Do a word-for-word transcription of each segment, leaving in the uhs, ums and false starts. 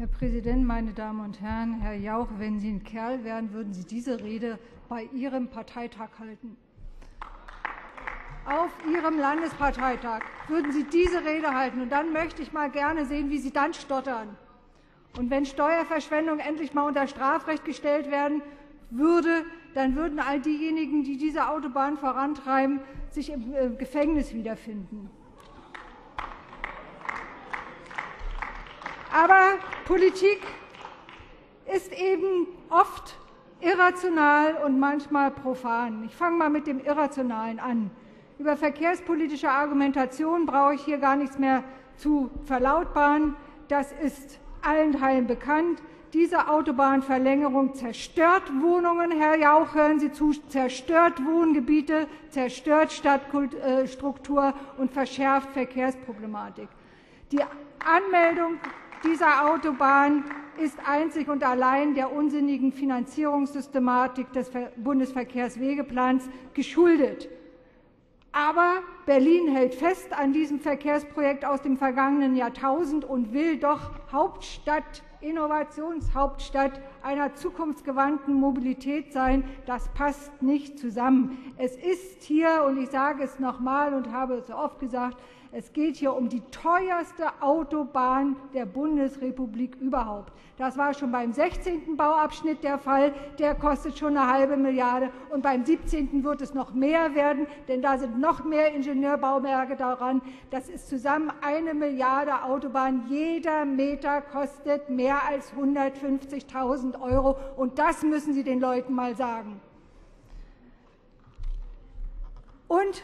Herr Präsident, meine Damen und Herren! Herr Jauch, wenn Sie ein Kerl wären, würden Sie diese Rede bei Ihrem Parteitag halten. Auf Ihrem Landesparteitag würden Sie diese Rede halten. Und dann möchte ich mal gerne sehen, wie Sie dann stottern. Und wenn Steuerverschwendung endlich mal unter Strafrecht gestellt werden würde, dann würden all diejenigen, die diese Autobahn vorantreiben, sich im Gefängnis wiederfinden. Aber Politik ist eben oft irrational und manchmal profan. Ich fange mal mit dem Irrationalen an. Über verkehrspolitische Argumentation brauche ich hier gar nichts mehr zu verlautbaren. Das ist allen Teilen bekannt. Diese Autobahnverlängerung zerstört Wohnungen, Herr Jauch, hören Sie zu, zerstört Wohngebiete, zerstört Stadtstruktur und verschärft Verkehrsproblematik. Die Anmeldung dieser Autobahn ist einzig und allein der unsinnigen Finanzierungssystematik des Bundesverkehrswegeplans geschuldet. Aber Berlin hält fest an diesem Verkehrsprojekt aus dem vergangenen Jahrtausend und will doch Hauptstadt, Innovationshauptstadt einer zukunftsgewandten Mobilität sein. Das passt nicht zusammen. Es ist hier, und ich sage es noch einmal und habe es so oft gesagt, es geht hier um die teuerste Autobahn der Bundesrepublik überhaupt. Das war schon beim sechzehnten Bauabschnitt der Fall. Der kostet schon eine halbe Milliarde. Und beim siebzehnten wird es noch mehr werden, denn da sind noch mehr Ingenieurbauwerke daran. Das ist zusammen eine Milliarde Autobahn. Jeder Meter kostet mehr als hundertfünfzigtausend Euro. Und das müssen Sie den Leuten mal sagen. Und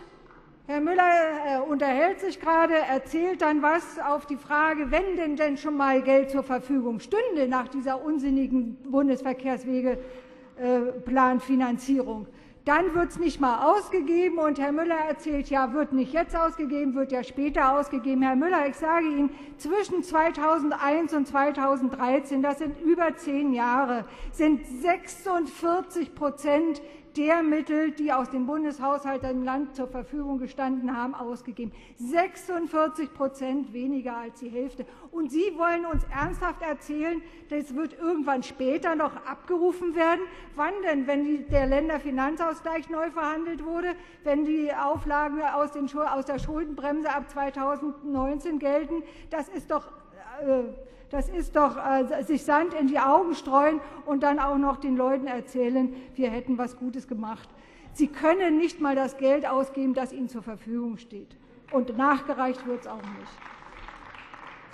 Herr Müller unterhält sich gerade, erzählt dann was auf die Frage, wenn denn denn schon mal Geld zur Verfügung stünde nach dieser unsinnigen Bundesverkehrswegeplanfinanzierung. Dann wird es nicht mal ausgegeben, und Herr Müller erzählt, ja, wird nicht jetzt ausgegeben, wird ja später ausgegeben. Herr Müller, ich sage Ihnen, zwischen zweitausendeins und zweitausenddreizehn, das sind über zehn Jahre, sind sechsundvierzig Prozent der Mittel, die aus dem Bundeshaushalt dem Land zur Verfügung gestanden haben, ausgegeben. sechsundvierzig Prozent weniger als die Hälfte. Und Sie wollen uns ernsthaft erzählen, das wird irgendwann später noch abgerufen werden. Wann denn? Wenn der Länderfinanzausgleich neu verhandelt wurde, wenn die Auflagen aus der Schuldenbremse ab zweitausendneunzehn gelten, das ist doch... Äh, Das ist doch äh, sich Sand in die Augen streuen und dann auch noch den Leuten erzählen, wir hätten etwas Gutes gemacht. Sie können nicht einmal das Geld ausgeben, das Ihnen zur Verfügung steht. Und nachgereicht wird es auch nicht.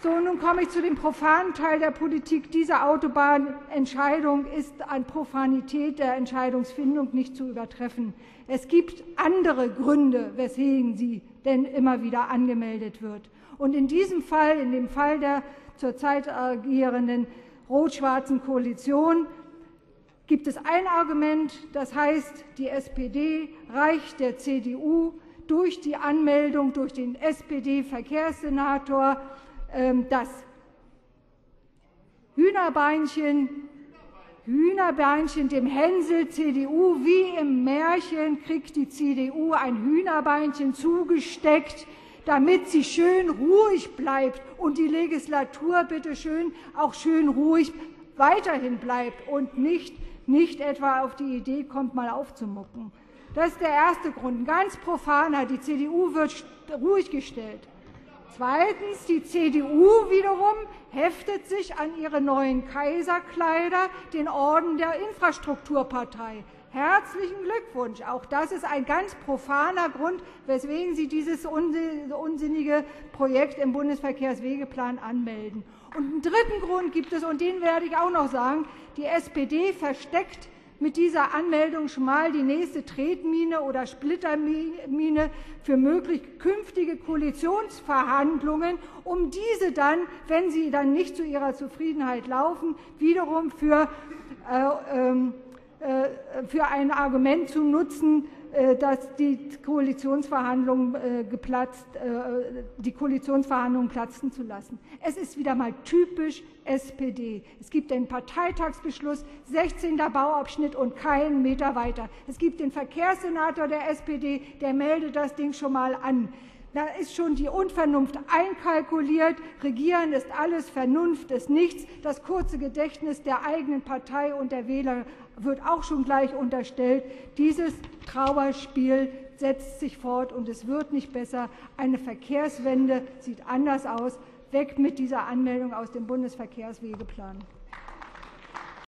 So, nun komme ich zu dem profanen Teil der Politik. Diese Autobahnentscheidung ist an Profanität der Entscheidungsfindung nicht zu übertreffen. Es gibt andere Gründe, weswegen sie denn immer wieder angemeldet wird. Und in diesem Fall, in dem Fall der zurzeit agierenden rot-schwarzen Koalition, gibt es ein Argument, das heißt, die S P D reicht der C D U durch die Anmeldung durch den S P D-Verkehrssenator das Hühnerbeinchen, Hühnerbeinchen dem Hänsel C D U, wie im Märchen kriegt die C D U ein Hühnerbeinchen zugesteckt, damit sie schön ruhig bleibt und die Legislatur bitte schön auch schön ruhig weiterhin bleibt und nicht, nicht etwa auf die Idee kommt, mal aufzumucken. Das ist der erste Grund. Ganz profaner, die C D U wird ruhig gestellt. Zweitens, die C D U wiederum heftet sich an ihre neuen Kaiserkleider, den Orden der Infrastrukturpartei. Herzlichen Glückwunsch. Auch das ist ein ganz profaner Grund, weswegen Sie dieses unsinnige Projekt im Bundesverkehrswegeplan anmelden. Und einen dritten Grund gibt es, und den werde ich auch noch sagen. Die S P D versteckt mit dieser Anmeldung schon mal die nächste Tretmine oder Splittermine für mögliche künftige Koalitionsverhandlungen, um diese dann, wenn sie dann nicht zu ihrer Zufriedenheit laufen, wiederum für, äh, äh, für ein Argument zu nutzen, äh, dass die Koalitionsverhandlungen, äh, geplatzt, äh, die Koalitionsverhandlungen platzen zu lassen. Es ist wieder mal typisch S P D. Es gibt den Parteitagsbeschluss, sechzehnten Bauabschnitt und keinen Meter weiter. Es gibt den Verkehrssenator der S P D, der meldet das Ding schon mal an. Da ist schon die Unvernunft einkalkuliert. Regieren ist alles, Vernunft ist nichts. Das kurze Gedächtnis der eigenen Partei und der Wähler wird auch schon gleich unterstellt. Dieses Trauerspiel setzt sich fort, und es wird nicht besser. Eine Verkehrswende sieht anders aus. Weg mit dieser Anmeldung aus dem Bundesverkehrswegeplan.